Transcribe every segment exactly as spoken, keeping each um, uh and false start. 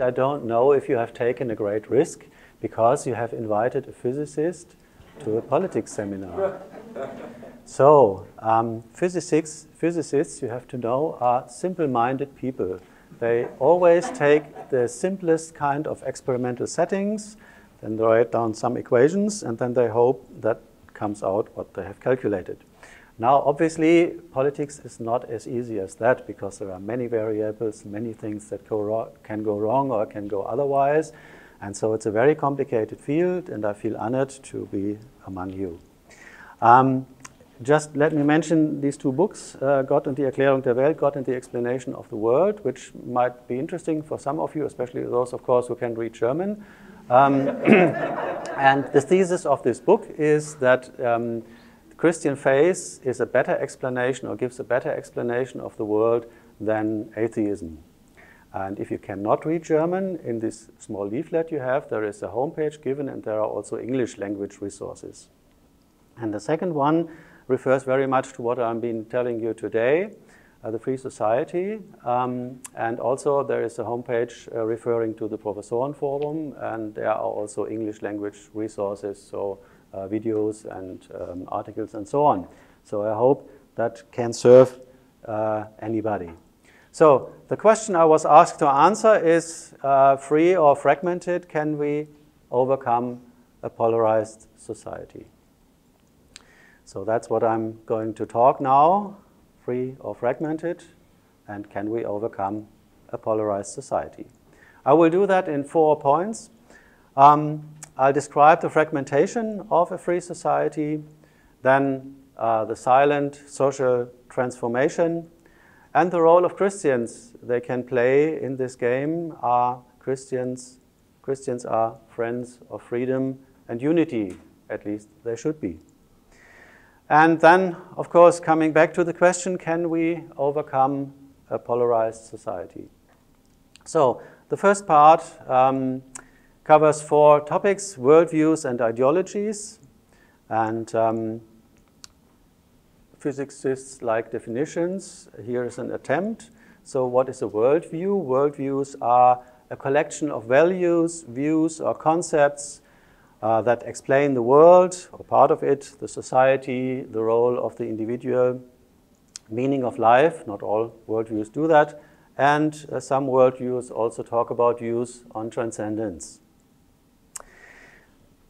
I don't know if you have taken a great risk because you have invited a physicist to a politics seminar. So, um, physicists, physicists, you have to know, are simple-minded people. They always take the simplest kind of experimental settings, then they write down some equations, and then they hope that comes out what they have calculated. Now, obviously, politics is not as easy as that because there are many variables, many things that go wrong, can go wrong or can go otherwise. And so it's a very complicated field, and I feel honored to be among you. Um, just let me mention these two books, uh, Gott und die Erklärung der Welt, Gott and the Explanation of the World, which might be interesting for some of you, especially those, of course, who can read German. Um, and the thesis of this book is that um, Christian faith is a better explanation or gives a better explanation of the world than atheism. And if you cannot read German, in this small leaflet you have, there is a homepage given and there are also English language resources. And the second one refers very much to what I've been telling you today, uh, the Free Society. Um, and also there is a homepage uh, referring to the Professoren Forum, and there are also English language resources. So. Uh, videos and um, articles and so on. So I hope that can serve uh, anybody. So the question I was asked to answer is uh, free or fragmented, can we overcome a polarized society? So that's what I'm going to talk now, free or fragmented, and can we overcome a polarized society? I will do that in four points. Um, I'll describe the fragmentation of a free society, then uh, the silent social transformation, and the role of Christians they can play in this game. Are Christians, Christians are friends of freedom and unity, at least they should be. And then, of course, coming back to the question, can we overcome a polarized society? So, the first part, um, covers four topics, worldviews and ideologies, and um, physicists like definitions. Here is an attempt. So what is a worldview? Worldviews are a collection of values, views, or concepts uh, that explain the world, or part of it, the society, the role of the individual, meaning of life. Not all worldviews do that. And uh, some worldviews also talk about views on transcendence.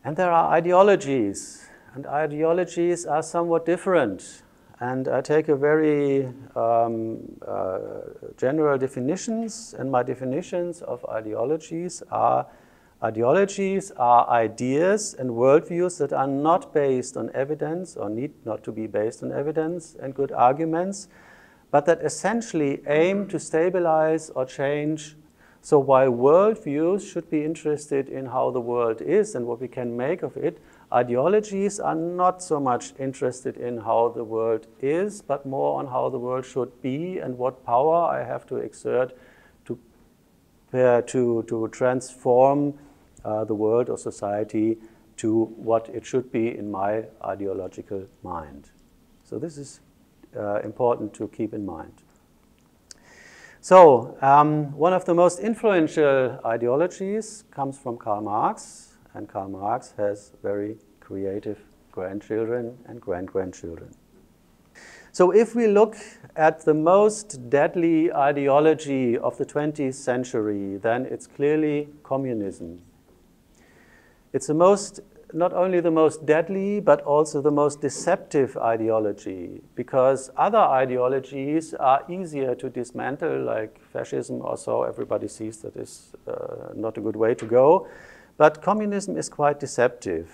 And there are ideologies, and ideologies are somewhat different. And I take a very um, uh, general definitions, and my definitions of ideologies are, ideologies are ideas and worldviews that are not based on evidence, or need not to be based on evidence and good arguments, but that essentially aim to stabilize or change. So while worldviews should be interested in how the world is and what we can make of it, ideologies are not so much interested in how the world is, but more on how the world should be and what power I have to exert to, uh, to, to transform uh, the world or society to what it should be in my ideological mind. So this is uh, important to keep in mind. So, um, one of the most influential ideologies comes from Karl Marx, and Karl Marx has very creative grandchildren and grand-grandchildren. So, if we look at the most deadly ideology of the twentieth century, then it's clearly communism. It's the most, not only the most deadly, but also the most deceptive ideology, because other ideologies are easier to dismantle, like fascism or so. Everybody sees that is uh, not a good way to go. But communism is quite deceptive.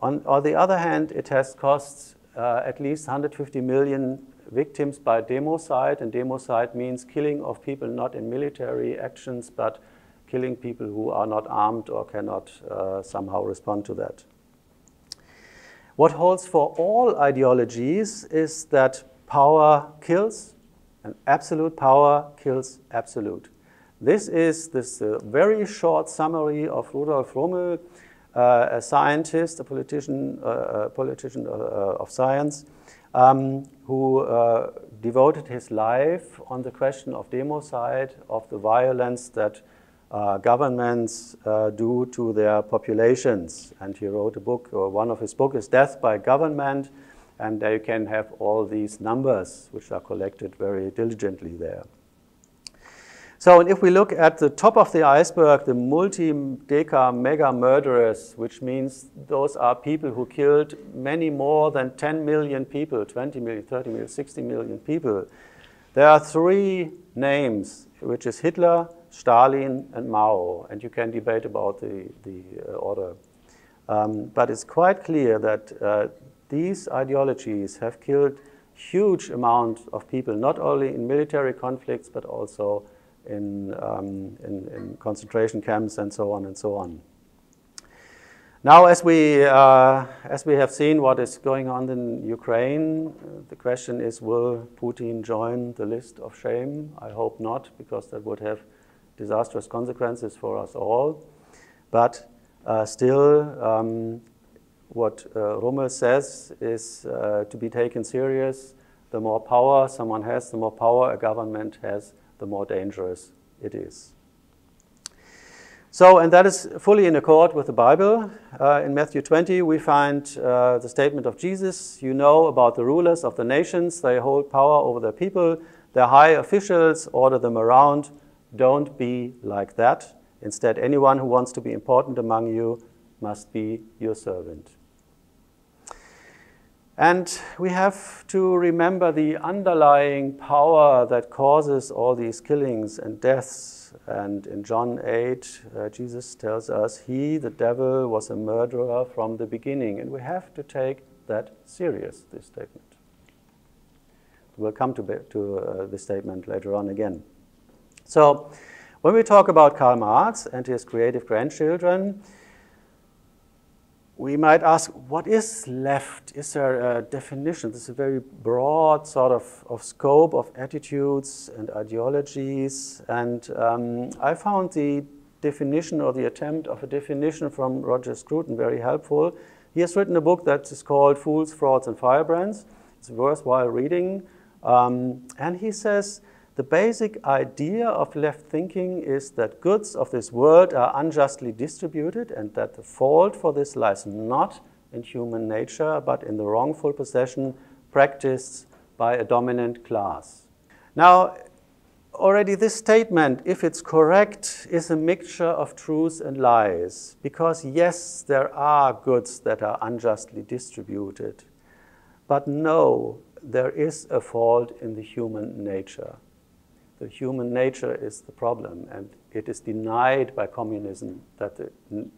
On, on the other hand, it has cost uh, at least one hundred fifty million victims by democide, and democide means killing of people not in military actions, but killing people who are not armed or cannot uh, somehow respond to that. What holds for all ideologies is that power kills, and absolute power kills absolute. This is this uh, very short summary of Rudolf Rummel, uh, a scientist, a politician, uh, a politician uh, of science, um, who uh, devoted his life on the question of democide, of the violence that uh, governments uh, do to their populations. And he wrote a book, or one of his books is Death by Government, and they can have all these numbers which are collected very diligently there. So if we look at the top of the iceberg, the multi-deca mega murderers, which means those are people who killed many more than ten million people, twenty million, thirty million, sixty million people. There are three names, which is Hitler, Stalin, and Mao. And you can debate about the, the order. Um, but it's quite clear that uh, these ideologies have killed huge amounts of people, not only in military conflicts, but also in, um, in, in concentration camps and so on and so on. Now, as we, uh, as we have seen what is going on in Ukraine, uh, the question is, will Putin join the list of shame? I hope not, because that would have disastrous consequences for us all. But uh, still, um, what uh, Rummel says is uh, to be taken serious. The more power someone has, the more power a government has, the more dangerous it is. So, and that is fully in accord with the Bible. Uh, in Matthew twenty, we find uh, the statement of Jesus, "You know about the rulers of the nations. They hold power over their people. Their high officials order them around. Don't be like that. Instead, anyone who wants to be important among you must be your servant." And we have to remember the underlying power that causes all these killings and deaths. And in John eight, uh, Jesus tells us, he, the devil, was a murderer from the beginning. And we have to take that serious, this statement. We'll come to, to uh, this statement later on again. So when we talk about Karl Marx and his creative grandchildren, we might ask, what is left? Is there a definition? This is a very broad sort of, of scope of attitudes and ideologies. And um, I found the definition or the attempt of a definition from Roger Scruton very helpful. He has written a book that is called Fools, Frauds, and Firebrands. It's worthwhile reading. Um, and he says, the basic idea of left thinking is that goods of this world are unjustly distributed and that the fault for this lies not in human nature, but in the wrongful possession practiced by a dominant class. Now, already this statement, if it's correct, is a mixture of truths and lies, because yes, there are goods that are unjustly distributed, but no, there is a fault in the human nature. The human nature is the problem, and it is denied by communism that the,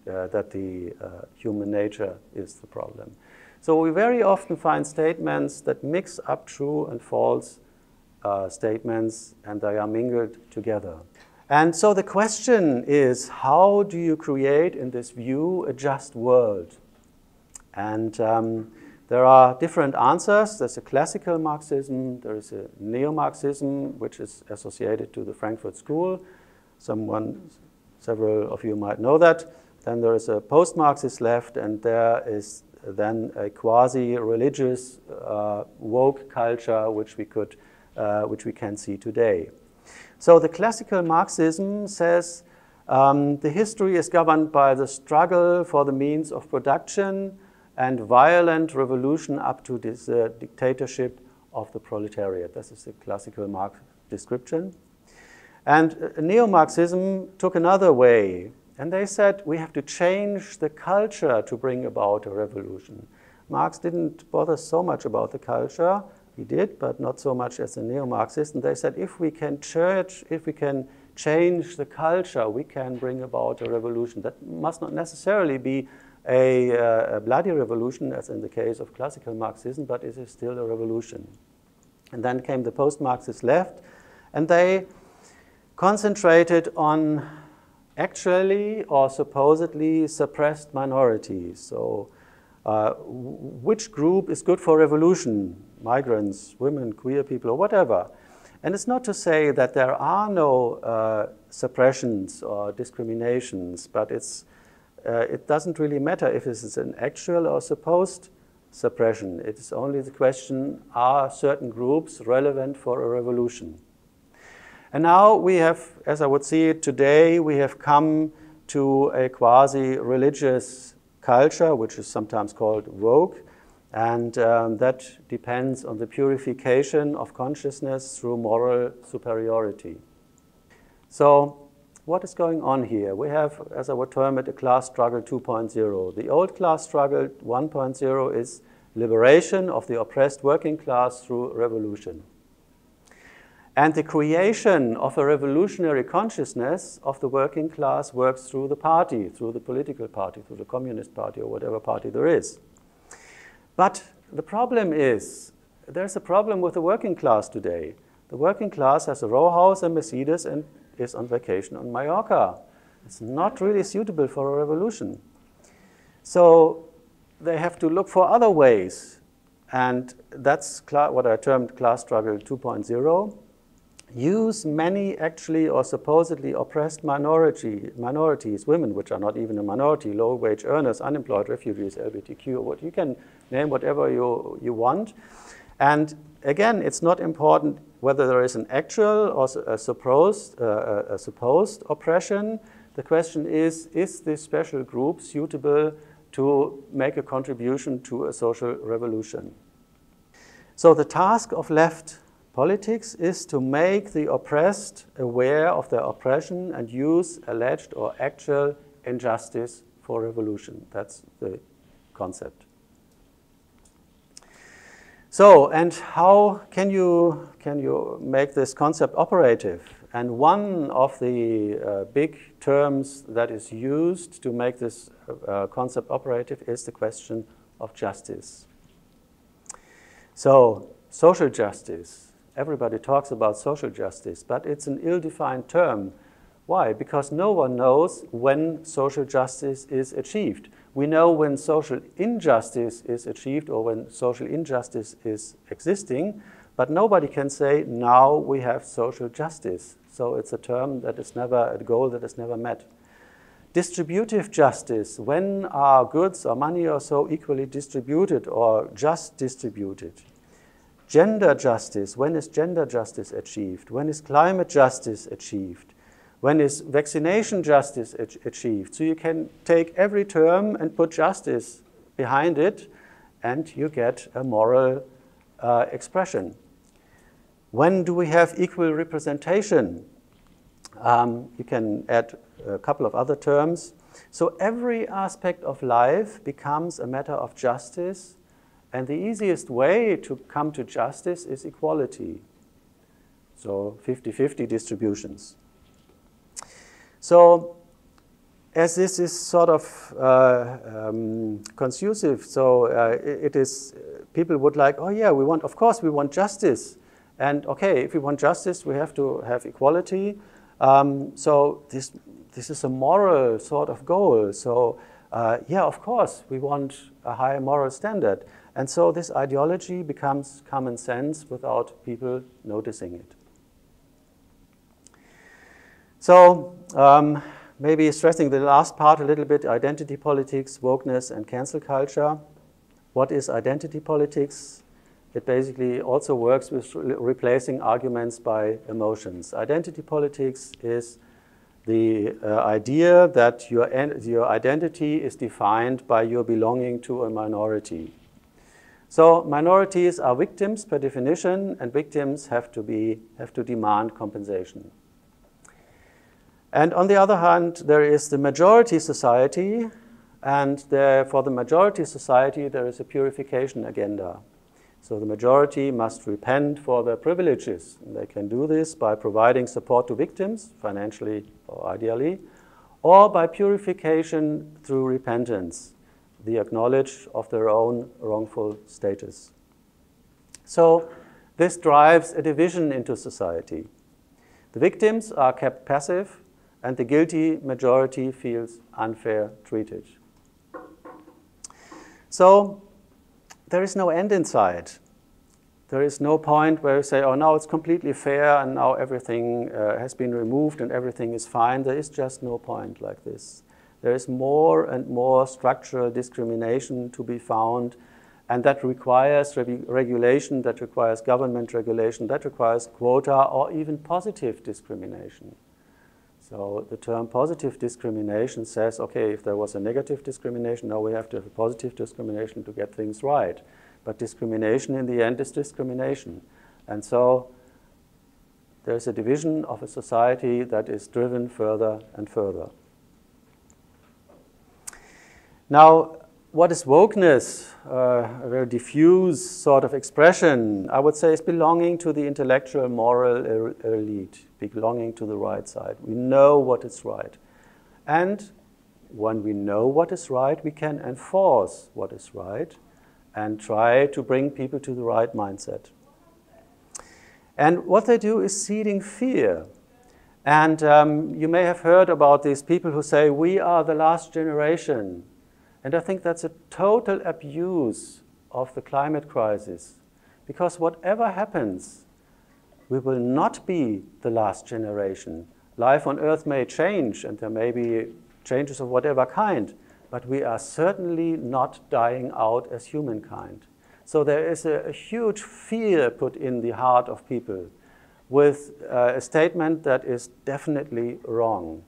uh, that the uh, human nature is the problem. So we very often find statements that mix up true and false uh, statements, and they are mingled together. And so the question is, how do you create in this view a just world? And um, there are different answers. There's a classical Marxism, there is a neo-Marxism, which is associated to the Frankfurt School. Someone, several of you might know that. Then there is a post-Marxist left, and there is then a quasi-religious uh, woke culture, which we could, uh, which we can see today. So the classical Marxism says um, the history is governed by the struggle for the means of production and violent revolution up to this uh, dictatorship of the proletariat. This is the classical Marx description. And uh, neo-Marxism took another way, and they said we have to change the culture to bring about a revolution. Marx didn't bother so much about the culture. He did, but not so much as a neo-Marxist. And they said if we can church, if we can change the culture, we can bring about a revolution. That must not necessarily be A, uh, a bloody revolution, as in the case of classical Marxism, but it is still a revolution. And then came the post-Marxist left, and they concentrated on actually or supposedly suppressed minorities. So uh, which group is good for revolution? Migrants, women, queer people, or whatever. And it's not to say that there are no uh, suppressions or discriminations, but it's Uh, it doesn't really matter if this is an actual or supposed suppression. It is only the question, are certain groups relevant for a revolution? And now we have, as I would see it today, we have come to a quasi-religious culture, which is sometimes called woke, and um, that depends on the purification of consciousness through moral superiority. So what is going on here? We have, as I would term it, a class struggle two point oh. The old class struggle one point oh is liberation of the oppressed working class through revolution. And the creation of a revolutionary consciousness of the working class works through the party, through the political party, through the Communist Party or whatever party there is. But the problem is, there's a problem with the working class today. The working class has a row house and Mercedes and is on vacation on Mallorca. It's not really suitable for a revolution. So they have to look for other ways. And that's what I termed class struggle two point oh. Use many actually or supposedly oppressed minority, minorities, women, which are not even a minority, low-wage earners, unemployed, refugees, L G B T Q, what you can name whatever you, you want. And again, it's not important whether there is an actual or a supposed, uh, a supposed oppression. The question is, is this special group suitable to make a contribution to a social revolution? So the task of left politics is to make the oppressed aware of their oppression and use alleged or actual injustice for revolution. That's the concept. So, and how can you, can you make this concept operative? And one of the uh, big terms that is used to make this uh, concept operative is the question of justice. So, social justice. Everybody talks about social justice, but it's an ill-defined term. Why? Because no one knows when social justice is achieved. We know when social injustice is achieved or when social injustice is existing, but nobody can say, now we have social justice. So it's a term that is never, a goal that is never met. Distributive justice, when are goods or money or so equally distributed or just distributed? Gender justice, when is gender justice achieved? When is climate justice achieved? When is vaccination justice achieved? So you can take every term and put justice behind it, and you get a moral uh, expression. When do we have equal representation? Um, you can add a couple of other terms. So every aspect of life becomes a matter of justice, and the easiest way to come to justice is equality. So fifty fifty distributions. So, as this is sort of uh, um, conducive, so uh, it is, people would like, oh yeah, we want, of course we want justice. And okay, if we want justice, we have to have equality. Um, so this, this is a moral sort of goal. So uh, yeah, of course, we want a high moral standard. And so this ideology becomes common sense without people noticing it. So um, maybe stressing the last part a little bit, identity politics, wokeness, and cancel culture. What is identity politics? It basically also works with re replacing arguments by emotions. Identity politics is the uh, idea that your, your identity is defined by your belonging to a minority. So minorities are victims per definition, and victims have to, be, have to demand compensation. And on the other hand, there is the majority society, and there, for the majority society, there is a purification agenda. So the majority must repent for their privileges. And they can do this by providing support to victims, financially or ideally, or by purification through repentance, the acknowledgement of their own wrongful status. So this drives a division into society. The victims are kept passive, and the guilty majority feels unfair treated. So there is no end in sight. There is no point where you say, oh, now it's completely fair and now everything uh, has been removed and everything is fine. There is just no point like this. There is more and more structural discrimination to be found, And that requires regulation, that requires government regulation, that requires quota or even positive discrimination. So the term positive discrimination says, okay, if there was a negative discrimination, now we have to have a positive discrimination to get things right. But discrimination in the end is discrimination. And so there's a division of a society that is driven further and further. Now, what is wokeness? Uh, a very diffuse sort of expression, I would say, is belonging to the intellectual, moral elite, belonging to the right side. We know what is right. And when we know what is right, we can enforce what is right and try to bring people to the right mindset. And what they do is seeding fear. And um, you may have heard about these people who say, we are the last generation. And I think that's a total abuse of the climate crisis, because whatever happens, we will not be the last generation. Life on Earth may change, and there may be changes of whatever kind, but we are certainly not dying out as humankind. So there is a, a huge fear put in the heart of people with uh, a statement that is definitely wrong.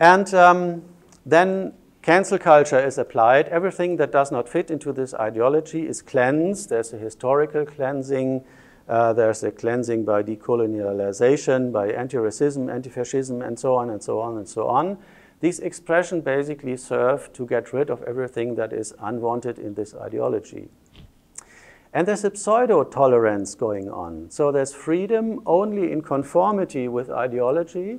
And um, Then cancel culture is applied. Everything that does not fit into this ideology is cleansed. There's a historical cleansing. Uh, there's a cleansing by decolonialization, by anti-racism, anti-fascism, and so on and so on and so on. These expressions basically serve to get rid of everything that is unwanted in this ideology. And there's a pseudo-tolerance going on. So there's freedom only in conformity with ideology,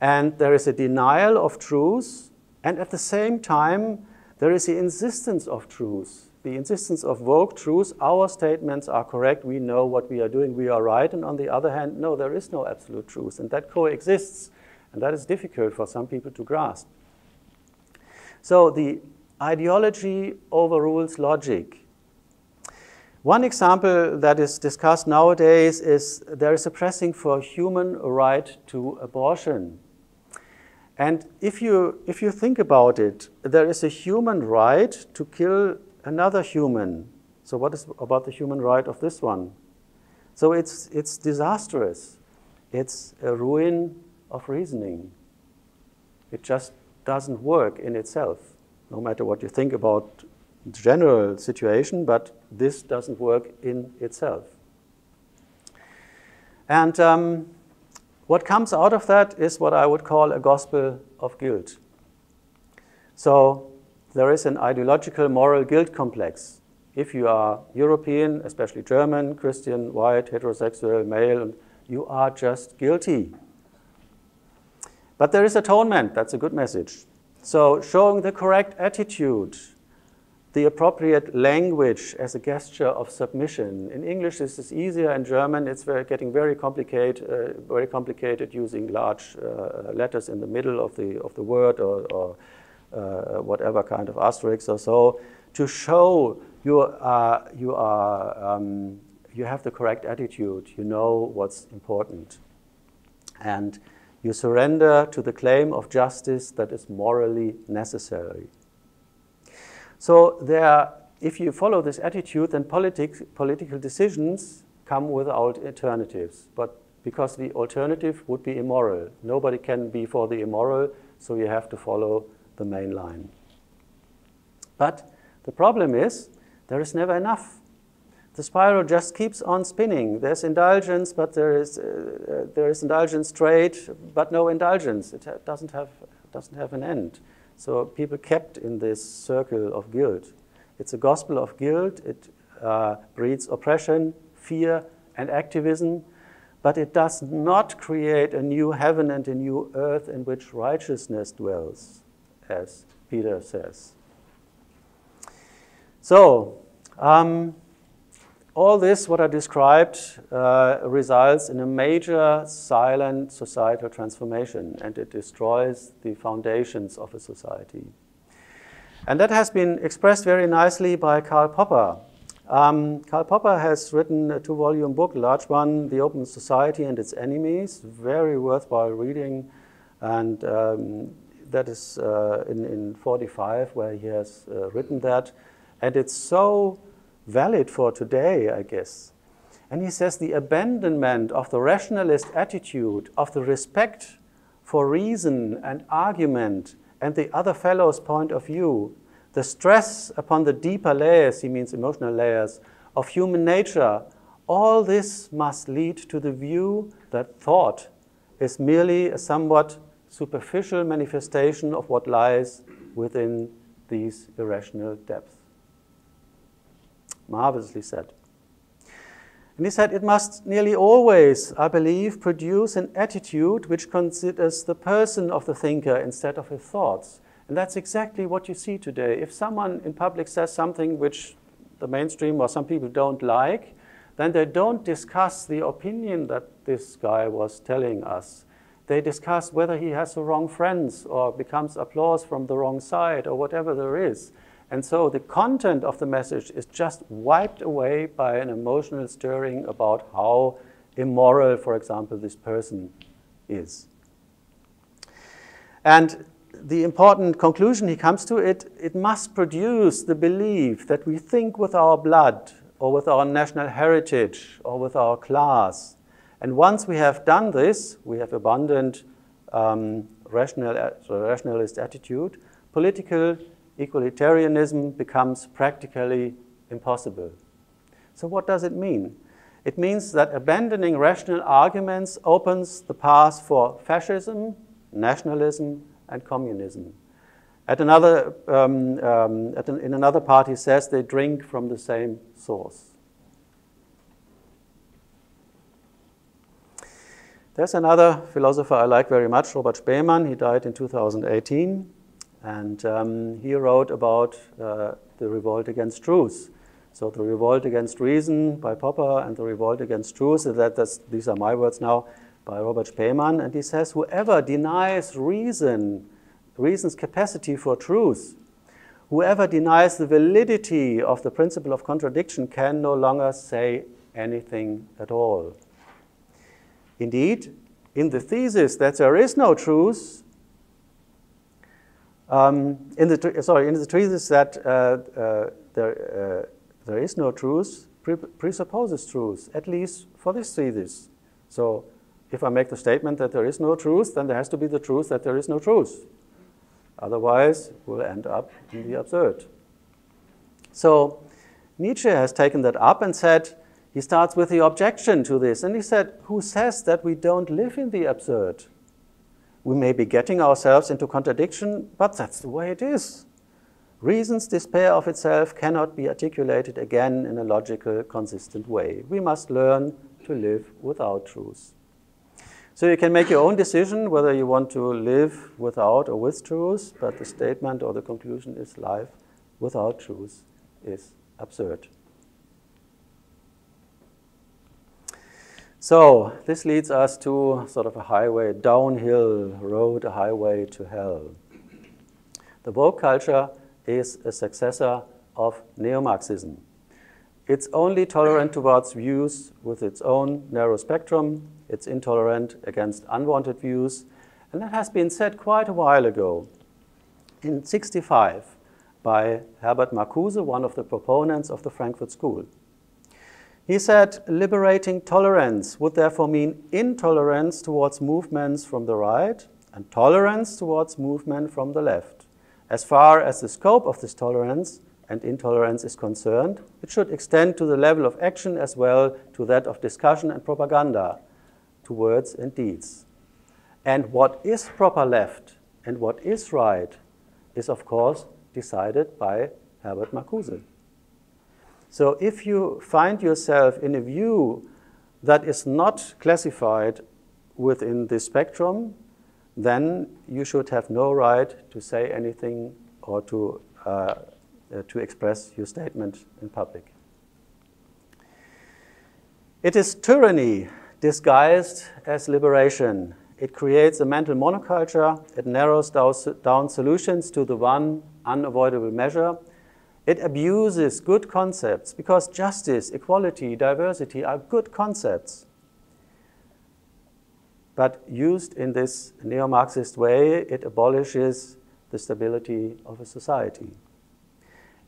and there is a denial of truth. And at the same time, there is the insistence of truth, the insistence of woke truth. Our statements are correct. We know what we are doing. We are right. And on the other hand, no, there is no absolute truth. And that coexists. And that is difficult for some people to grasp. So the ideology overrules logic. One example that is discussed nowadays is there is a pressing for human right to abortion. And if you, if you think about it, there is a human right to kill another human. So what is about the human right of this one? So it's, it's disastrous. It's a ruin of reasoning. It just doesn't work in itself, no matter what you think about the general situation, but this doesn't work in itself. And um, what comes out of that is what I would call a gospel of guilt. So there is an ideological moral guilt complex. If you are European, especially German, Christian, white, heterosexual, male, you are just guilty. But there is atonement. That's a good message. So showing the correct attitude, the appropriate language as a gesture of submission. In English, this is easier. In German, it's very, getting very complicated, uh, very complicated using large uh, letters in the middle of the, of the word or, or uh, whatever kind of asterisk or so, to show you are, you, are, um, you have the correct attitude, you know what's important. And you surrender to the claim of justice that is morally necessary. So there, if you follow this attitude, then politics, political decisions come without alternatives. But because the alternative would be immoral. Nobody can be for the immoral, so you have to follow the main line. But the problem is there is never enough. The spiral just keeps on spinning. There's indulgence, but there is, uh, there is indulgence trade, but no indulgence. It doesn't have, doesn't have an end. So people kept in this circle of guilt. It's a gospel of guilt. It uh, breeds oppression, fear, and activism. But it does not create a new heaven and a new earth in which righteousness dwells, as Peter says. So um, all this, what I described, uh, results in a major silent societal transformation, and it destroys the foundations of a society. And that has been expressed very nicely by Karl Popper. Um, Karl Popper has written a two-volume book, a large one, The Open Society and Its Enemies, very worthwhile reading, and um, that is uh, in, in forty-five where he has uh, written that. And it's so valid for today, I guess. And he says the abandonment of the rationalist attitude of the respect for reason and argument and the other fellow's point of view, the stress upon the deeper layers, he means emotional layers, of human nature, all this must lead to the view that thought is merely a somewhat superficial manifestation of what lies within these irrational depths. Marvelously said. And he said, it must nearly always, I believe, produce an attitude which considers the person of the thinker instead of his thoughts. And that's exactly what you see today. If someone in public says something which the mainstream or some people don't like, then they don't discuss the opinion that this guy was telling us. They discuss whether he has the wrong friends or becomes applause from the wrong side or whatever there is. And so the content of the message is just wiped away by an emotional stirring about how immoral, for example, this person is. And the important conclusion he comes to, it, it must produce the belief that we think with our blood or with our national heritage or with our class. And once we have done this, we have abandoned um, rational, rationalist attitude, political equalitarianism becomes practically impossible. So what does it mean? It means that abandoning rational arguments opens the path for fascism, nationalism, and communism. At another, um, um, at an, in another part, he says they drink from the same source. There's another philosopher I like very much, Robert Spaemann. He died in two thousand eighteen, and um, he wrote about uh, the revolt against truth. So the revolt against reason by Popper and the revolt against truth, that, that's, these are my words now, by Robert Spaemann. And he says, whoever denies reason, reason's capacity for truth, whoever denies the validity of the principle of contradiction can no longer say anything at all. Indeed, in the thesis that there is no truth, um, in the sorry, in the thesis that uh, uh, there uh, there is no truth pre presupposes truth, at least for this thesis. So, if I make the statement that there is no truth, then there has to be the truth that there is no truth. Otherwise, we'll end up in the absurd. So, Nietzsche has taken that up and said. He starts with the objection to this, and he said, who says that we don't live in the absurd? We may be getting ourselves into contradiction, but that's the way it is. Reason's despair of itself cannot be articulated again in a logical, consistent way. We must learn to live without truth. So you can make your own decision whether you want to live without or with truth, but the statement or the conclusion is life without truth is absurd. So this leads us to sort of a highway, downhill road, a highway to hell. The woke culture is a successor of neo-Marxism. It's only tolerant towards views with its own narrow spectrum. It's intolerant against unwanted views. And that has been said quite a while ago, in sixty-five, by Herbert Marcuse, one of the proponents of the Frankfurt School. He said, liberating tolerance would therefore mean intolerance towards movements from the right and tolerance towards movement from the left. As far as the scope of this tolerance and intolerance is concerned, it should extend to the level of action as well to that of discussion and propaganda, to words and deeds. And what is proper left and what is right is, of course, decided by Herbert Marcuse. So if you find yourself in a view that is not classified within this spectrum, then you should have no right to say anything or to, uh, uh, to express your statement in public. It is tyranny disguised as liberation. It creates a mental monoculture. It narrows down solutions to the one unavoidable measure. It abuses good concepts because justice, equality, diversity are good concepts. but used in this neo-Marxist way, it abolishes the stability of a society.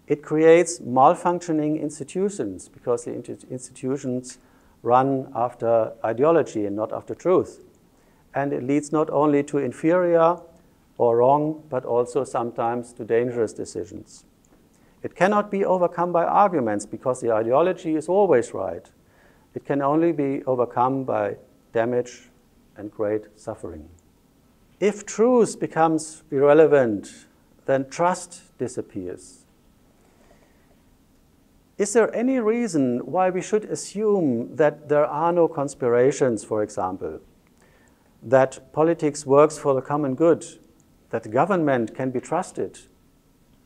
It creates malfunctioning institutions because the institutions run after ideology and not after truth. And it leads not only to inferior or wrong, but also sometimes to dangerous decisions. It cannot be overcome by arguments because the ideology is always right. It can only be overcome by damage and great suffering. If truth becomes irrelevant, then trust disappears. Is there any reason why we should assume that there are no conspirations, for example, that politics works for the common good, that government can be trusted?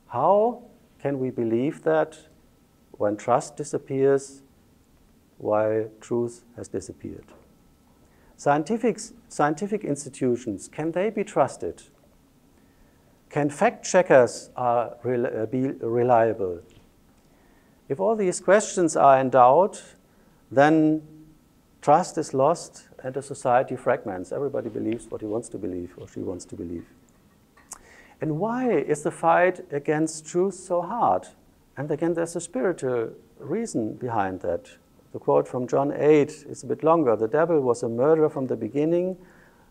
How can we believe that when trust disappears, while truth has disappeared? Scientific, scientific institutions, can they be trusted? Can fact-checkers uh, re- be reliable? If all these questions are in doubt, then trust is lost and a society fragments. Everybody believes what he wants to believe or she wants to believe. And why is the fight against truth so hard? And again, there's a spiritual reason behind that. The quote from John eight is a bit longer. The devil was a murderer from the beginning,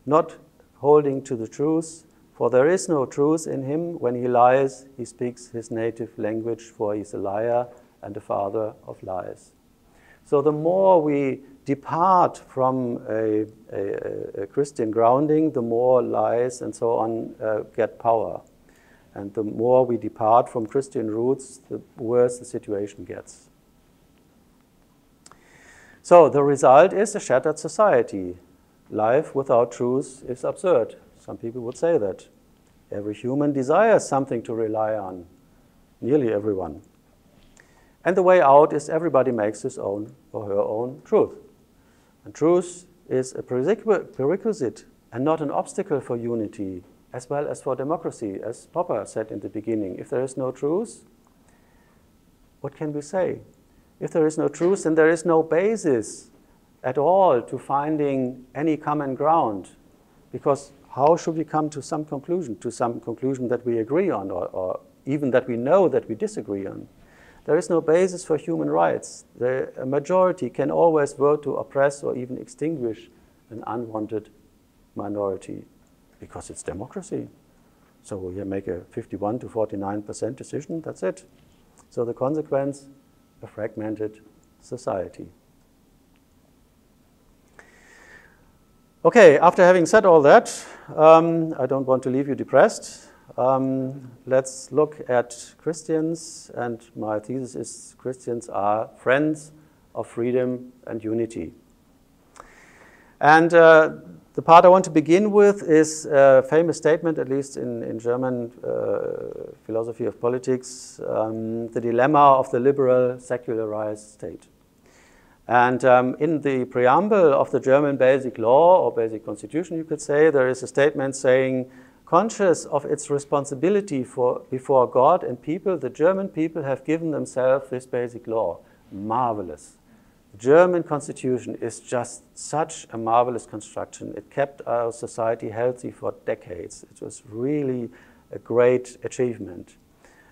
not holding to the truth, for there is no truth in him. When he lies, he speaks his native language, for he's a liar and the father of lies. So the more we depart from a, a, a Christian grounding, the more lies and so on uh, get power. And the more we depart from Christian roots, the worse the situation gets. So the result is a shattered society. Life without truth is absurd. Some people would say that. Every human desires something to rely on, nearly everyone. And the way out is everybody makes his own or her own truth. And truth is a prerequisite and not an obstacle for unity, as well as for democracy, as Popper said in the beginning. If there is no truth, what can we say? If there is no truth, then there is no basis at all to finding any common ground. Because how should we come to some conclusion, to some conclusion that we agree on, or, or even that we know that we disagree on? There is no basis for human rights. The majority can always vote to oppress or even extinguish an unwanted minority because it's democracy. So we make a fifty-one to forty-nine percent decision, that's it. So the consequence, a fragmented society. Okay, after having said all that, um, I don't want to leave you depressed. Um, let's look at Christians, and my thesis is Christians are friends of freedom and unity. And uh, the part I want to begin with is a famous statement, at least in, in German uh, philosophy of politics, um, the dilemma of the liberal secularized state. And um, in the preamble of the German Basic Law or Basic Constitution, you could say, there is a statement saying, conscious of its responsibility for, before God and people, the German people have given themselves this basic law. Marvelous. The German constitution is just such a marvelous construction. It kept our society healthy for decades. It was really a great achievement.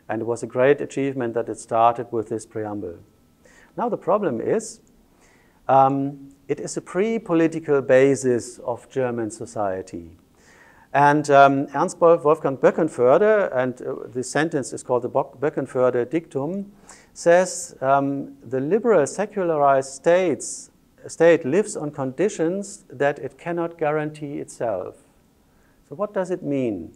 And it was a great achievement that it started with this preamble. Now the problem is, um, it is a pre-political basis of German society. And um, Ernst Wolfgang Böckenförde, and uh, the sentence is called the Böckenförde Dictum, says um, the liberal secularized states, state lives on conditions that it cannot guarantee itself. So what does it mean?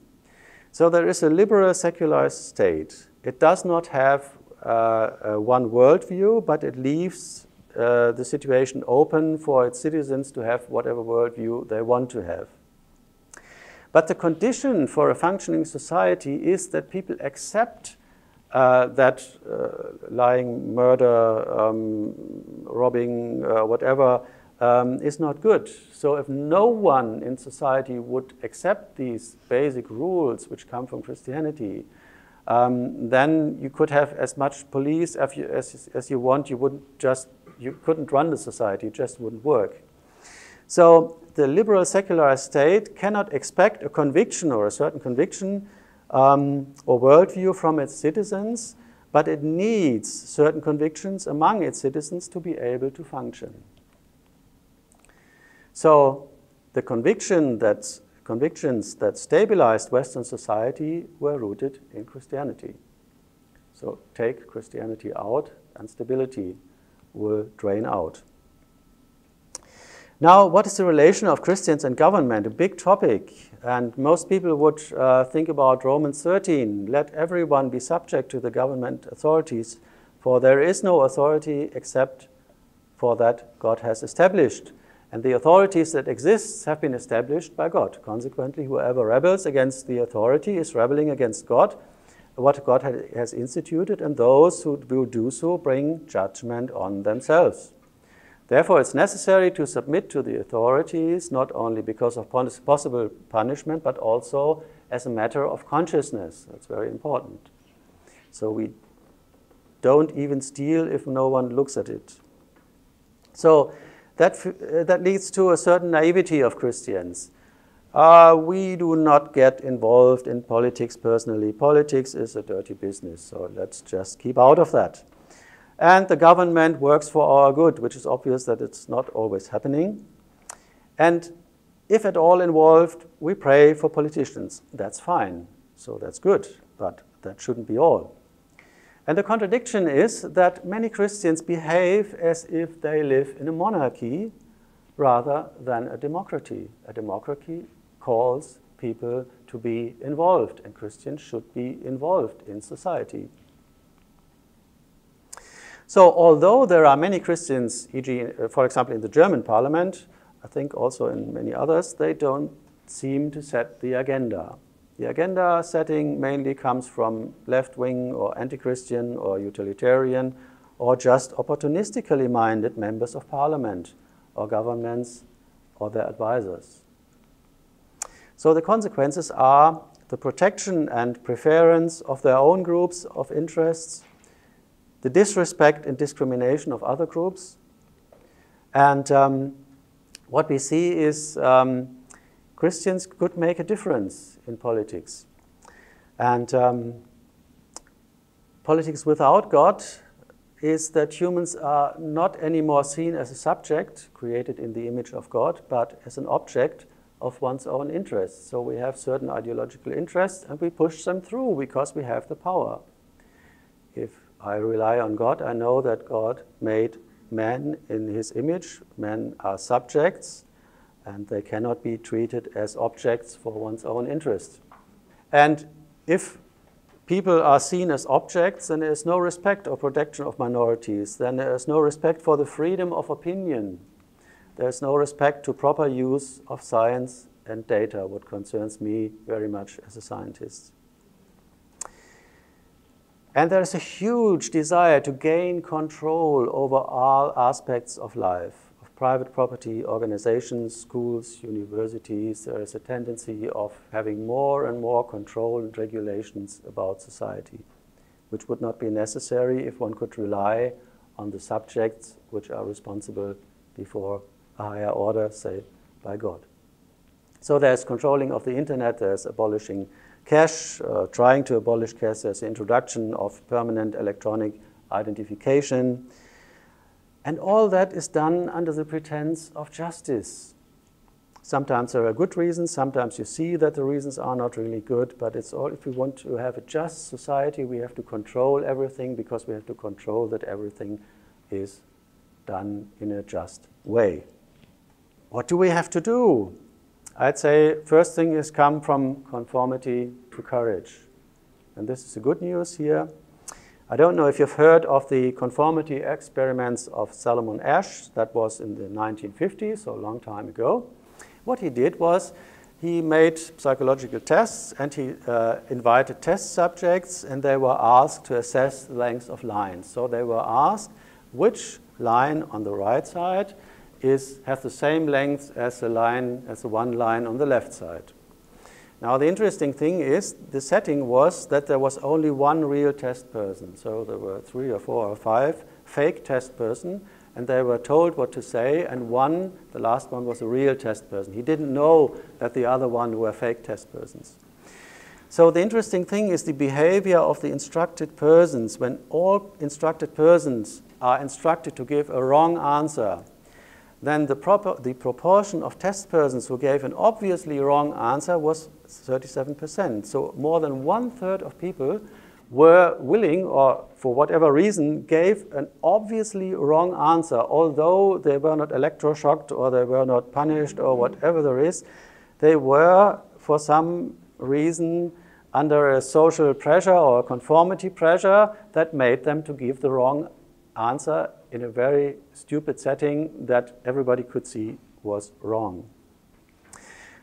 So there is a liberal secularized state. It does not have uh, one worldview, but it leaves uh, the situation open for its citizens to have whatever worldview they want to have. But the condition for a functioning society is that people accept uh, that uh, lying, murder, um, robbing, uh, whatever, um, is not good. So if no one in society would accept these basic rules which come from Christianity, um, then you could have as much police as you, as, as you want. You wouldn't just, you couldn't run the society, it just wouldn't work. So the liberal secularized state cannot expect a conviction or a certain conviction um, or worldview from its citizens, but it needs certain convictions among its citizens to be able to function. So the conviction that, convictions that stabilized Western society were rooted in Christianity. So take Christianity out and stability will drain out. Now, what is the relation of Christians and government? A big topic, and most people would uh, think about Romans thirteen, let everyone be subject to the government authorities, for there is no authority except for that God has established. And the authorities that exist have been established by God. Consequently, whoever rebels against the authority is rebelling against God, what God has instituted, and those who will do so bring judgment on themselves. Therefore, it's necessary to submit to the authorities, not only because of possible punishment, but also as a matter of consciousness. That's very important. So we don't even steal if no one looks at it. So that, uh, that leads to a certain naivety of Christians. Uh, we do not get involved in politics personally. Politics is a dirty business, so let's just keep out of that. And the government works for our good, which is obvious that it's not always happening. And if at all involved, we pray for politicians. That's fine, so that's good, but that shouldn't be all. And the contradiction is that many Christians behave as if they live in a monarchy rather than a democracy. A democracy calls people to be involved, and Christians should be involved in society. So although there are many Christians, for example, for example, in the German parliament, I think also in many others, they don't seem to set the agenda. The agenda setting mainly comes from left-wing or anti-Christian or utilitarian or just opportunistically minded members of parliament or governments or their advisors. So the consequences are the protection and preference of their own groups of interests, the disrespect and discrimination of other groups. And um, what we see is um, Christians could make a difference in politics. And um, politics without God is that humans are not anymore seen as a subject created in the image of God, but as an object of one's own interests. So we have certain ideological interests and we push them through because we have the power. If I rely on God, I know that God made man in his image. Men are subjects, and they cannot be treated as objects for one's own interest. And if people are seen as objects, then there is no respect or protection of minorities. Then there is no respect for the freedom of opinion. There is no respect to proper use of science and data, what concerns me very much as a scientist. And there is a huge desire to gain control over all aspects of life, of private property, organizations, schools, universities. There is a tendency of having more and more control and regulations about society, which would not be necessary if one could rely on the subjects which are responsible before a higher order, say, by God. So there's controlling of the internet, there's abolishing cash, uh, trying to abolish cash, there's the introduction of permanent electronic identification. And all that is done under the pretense of justice. Sometimes there are good reasons, sometimes you see that the reasons are not really good, but it's all, if we want to have a just society, we have to control everything because we have to control that everything is done in a just way. What do we have to do? I'd say first thing is come from conformity to courage. And this is the good news here. I don't know if you've heard of the conformity experiments of Solomon Asch. That was in the nineteen fifties, so a long time ago. What he did was he made psychological tests and he uh, invited test subjects and they were asked to assess the length of lines. So they were asked which line on the right side Is, has the same length as the line, as the one line on the left side. Now the interesting thing is the setting was that there was only one real test person. So there were three or four or five fake test person and they were told what to say, and one, the last one, was a real test person. He didn't know that the other one were fake test persons. So the interesting thing is the behavior of the instructed persons. When all instructed persons are instructed to give a wrong answer, then the, proper, the proportion of test persons who gave an obviously wrong answer was thirty-seven percent. So more than one third of people were willing, or for whatever reason, gave an obviously wrong answer, although they were not electroshocked or they were not punished or whatever there is. They were, for some reason, under a social pressure or conformity pressure that made them to give the wrong answer in a very stupid setting that everybody could see was wrong.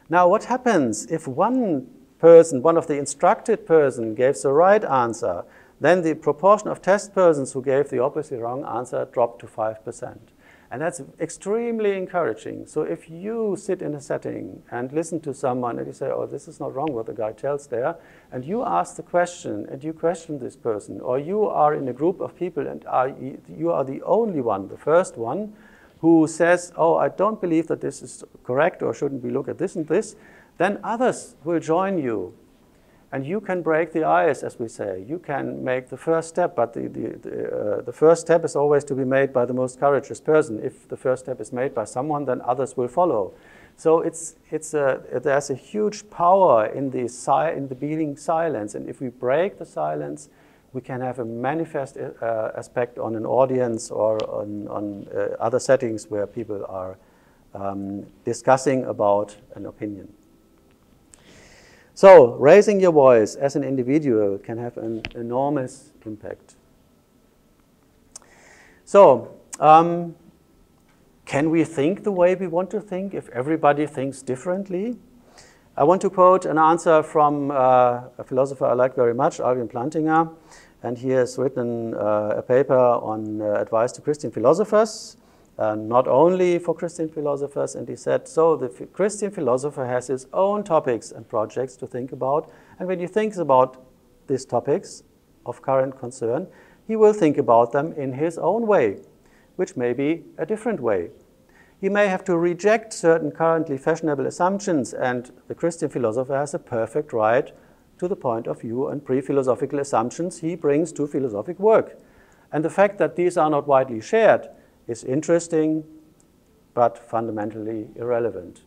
Now, what happens if one person, one of the instructed person, gave the right answer? Then the proportion of test persons who gave the obviously wrong answer dropped to five percent. And that's extremely encouraging. So if you sit in a setting and listen to someone and you say, oh, this is not wrong what the guy tells there, and you ask the question and you question this person, or you are in a group of people and are, you are the only one, the first one, who says, oh, I don't believe that this is correct or shouldn't we look at this and this, then others will join you. And you can break the ice, as we say. You can make the first step, but the, the, the, uh, the first step is always to be made by the most courageous person. If the first step is made by someone, then others will follow. So it's, it's a, there's a huge power in the, si in the beating silence. And if we break the silence, we can have a manifest uh, aspect on an audience or on, on uh, other settings where people are um, discussing about an opinion. So raising your voice as an individual can have an enormous impact. So um, can we think the way we want to think if everybody thinks differently? I want to quote an answer from uh, a philosopher I like very much, Alvin Plantinga, and he has written uh, a paper on uh, advice to Christian philosophers, Uh, not only for Christian philosophers, and he said, so the Christian philosopher has his own topics and projects to think about, and when he thinks about these topics of current concern, he will think about them in his own way, which may be a different way. He may have to reject certain currently fashionable assumptions, and the Christian philosopher has a perfect right to the point of view and pre-philosophical assumptions he brings to philosophic work. And the fact that these are not widely shared is interesting, but fundamentally irrelevant.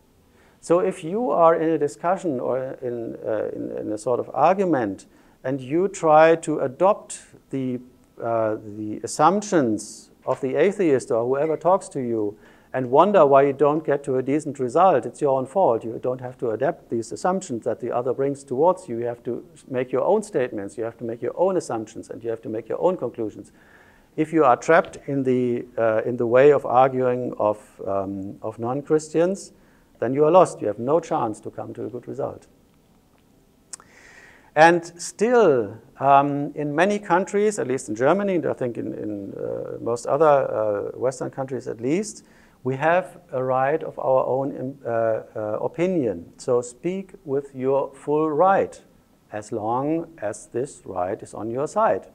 So if you are in a discussion or in, uh, in, in a sort of argument, and you try to adopt the, uh, the assumptions of the atheist or whoever talks to you, and wonder why you don't get to a decent result, it's your own fault. You don't have to adapt these assumptions that the other brings towards you. You have to make your own statements, you have to make your own assumptions, and you have to make your own conclusions. If you are trapped in the, uh, in the way of arguing of, um, of non-Christians, then you are lost. You have no chance to come to a good result. And still, um, in many countries, at least in Germany, and I think in, in uh, most other uh, Western countries at least, we have a right of our own uh, uh, opinion. So speak with your full right, as long as this right is on your side.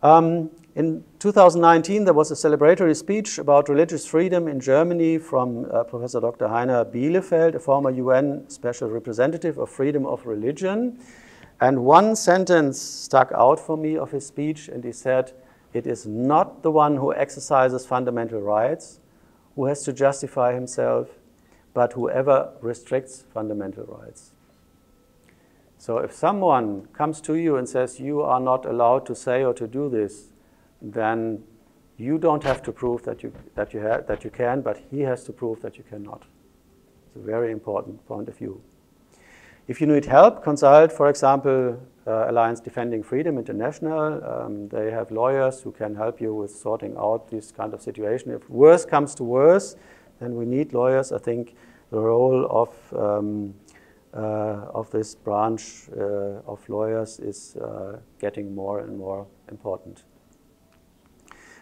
Um, in two thousand nineteen, there was a celebratory speech about religious freedom in Germany from uh, Professor Doctor Heiner Bielefeldt, a former U N Special Representative of Freedom of Religion. And one sentence stuck out for me of his speech, and he said, "It is not the one who exercises fundamental rights who has to justify himself, but whoever restricts fundamental rights." So if someone comes to you and says, you are not allowed to say or to do this, then you don't have to prove that you, that you, ha that you can, but he has to prove that you cannot. It's a very important point of view. If you need help, consult, for example, uh, Alliance Defending Freedom International. Um, they have lawyers who can help you with sorting out this kind of situation. If worse comes to worse, then we need lawyers. I think the role of um, Uh, of this branch uh, of lawyers is uh, getting more and more important.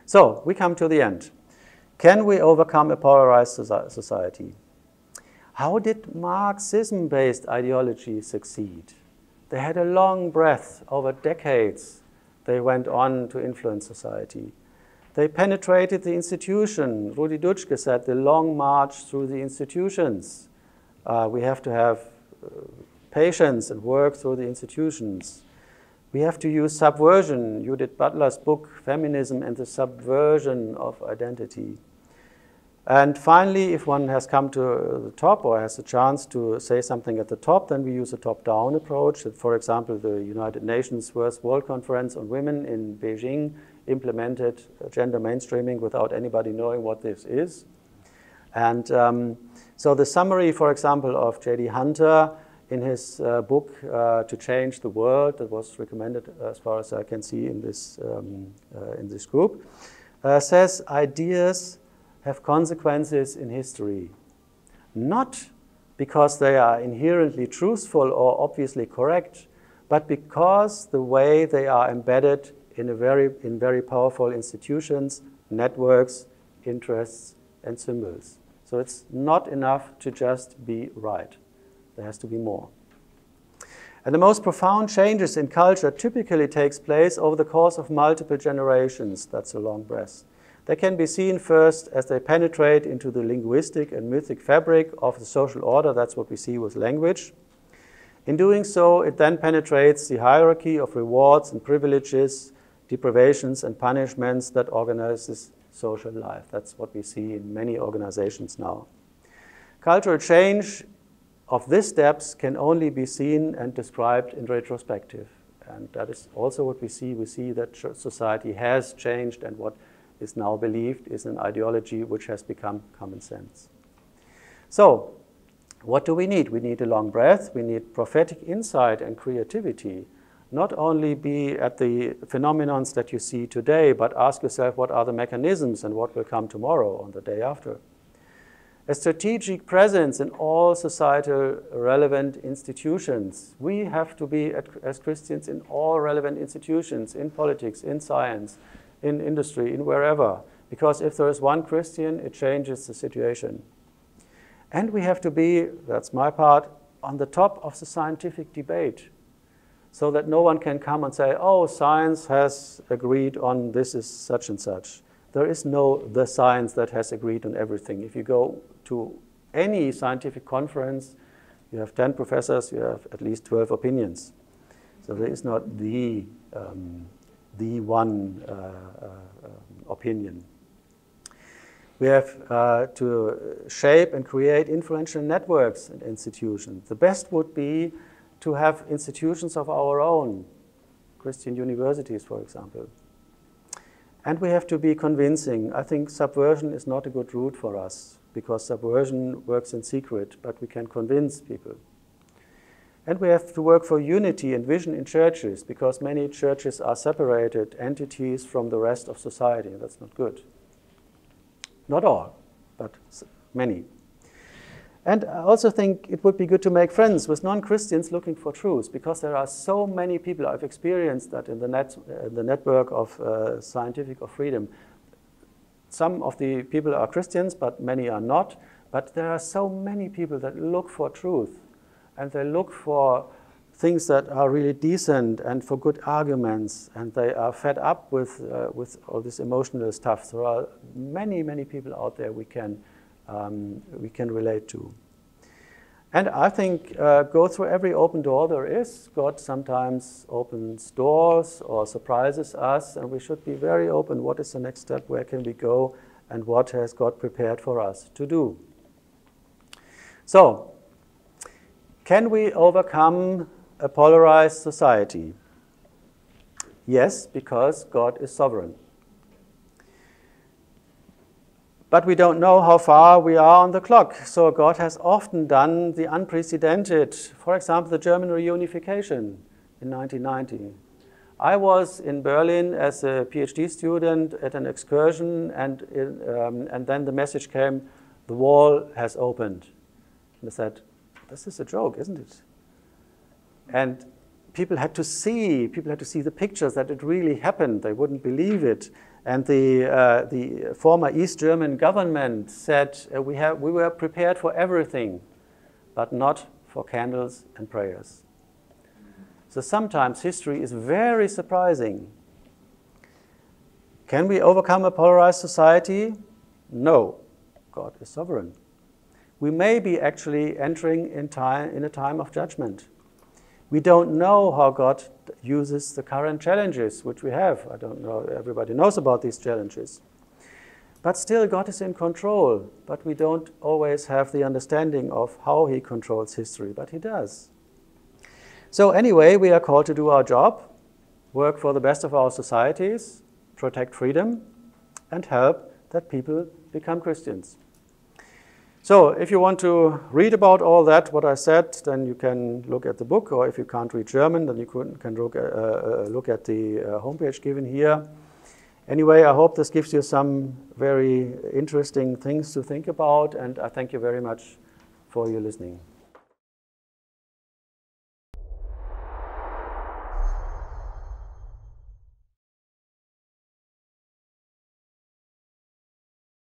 So we come to the end. Can we overcome a polarized society? How did Marxism-based ideology succeed? They had a long breath over decades. They went on to influence society. They penetrated the institution. Rudi Dutschke said the long march through the institutions. Uh, we have to have uh, patience and work through the institutions. We have to use subversion. Judith Butler's book, Feminism and the Subversion of Identity. And finally, if one has come to the top or has a chance to say something at the top, then we use a top-down approach. For example, the United Nations First World Conference on Women in Beijing implemented gender mainstreaming without anybody knowing what this is. And um, so the summary, for example, of J D Hunter in his uh, book, uh, To Change the World, that was recommended as far as I can see in this, um, uh, in this group, uh, says ideas have consequences in history, not because they are inherently truthful or obviously correct, but because the way they are embedded in, a very, in very powerful institutions, networks, interests, and symbols. So it's not enough to just be right. There has to be more. And the most profound changes in culture typically takes place over the course of multiple generations. That's a long breath. They can be seen first as they penetrate into the linguistic and mythic fabric of the social order. That's what we see with language. In doing so, it then penetrates the hierarchy of rewards and privileges, deprivations and punishments that organizes social life. That's what we see in many organizations now. Cultural change of these steps can only be seen and described in retrospective. And that is also what we see. We see that society has changed, and what is now believed is an ideology which has become common sense. So, what do we need? We need a long breath, we need prophetic insight and creativity. Not only be at the phenomena that you see today, but ask yourself what are the mechanisms and what will come tomorrow and the day after. A strategic presence in all societal relevant institutions. We have to be, as Christians, in all relevant institutions, in politics, in science, in industry, in wherever, because if there is one Christian, it changes the situation. And we have to be, that's my part, on the top of the scientific debate, so that no one can come and say, oh, science has agreed on this is such and such. There is no the science that has agreed on everything. If you go to any scientific conference, you have ten professors, you have at least twelve opinions. So there is not the um, the one uh, uh, opinion. We have uh, to shape and create influential networks and institutions. The best would be to have institutions of our own, Christian universities, for example. And we have to be convincing. I think subversion is not a good route for us, because subversion works in secret, but we can convince people. And we have to work for unity and vision in churches, because many churches are separated entities from the rest of society. That's not good. Not all, but many. And I also think it would be good to make friends with non-Christians looking for truth, because there are so many people. I've experienced that in the, net, uh, the network of uh, Scientific of Freedom. Some of the people are Christians, but many are not. But there are so many people that look for truth. And they look for things that are really decent and for good arguments, and they are fed up with, uh, with all this emotional stuff. There are many, many people out there we can, um, we can relate to. And I think uh, go through every open door there is. God sometimes opens doors or surprises us, and we should be very open. What is the next step? Where can we go? And what has God prepared for us to do? So, can we overcome a polarized society? Yes, because God is sovereign. But we don't know how far we are on the clock. So God has often done the unprecedented. For example, the German reunification in nineteen ninety. I was in Berlin as a PhD student at an excursion, and, um, and then the message came, the wall has opened. And I said, this is a joke, isn't it? And people had to see, people had to see the pictures that it really happened. They wouldn't believe it. And the, uh, the former East German government said, uh, we, have, we were prepared for everything, but not for candles and prayers. So sometimes history is very surprising. Can we overcome a polarized society? No. God is sovereign. We may be actually entering in, time, in a time of judgment. We don't know how God uses the current challenges, which we have. I don't know, everybody knows about these challenges. But still, God is in control, but we don't always have the understanding of how he controls history, but he does. So anyway, we are called to do our job, work for the best of our societies, protect freedom, and help that people become Christians. So if you want to read about all that, what I said, then you can look at the book, or if you can't read German, then you can look at, uh, look at the uh, homepage given here. Anyway, I hope this gives you some very interesting things to think about, and I thank you very much for your listening.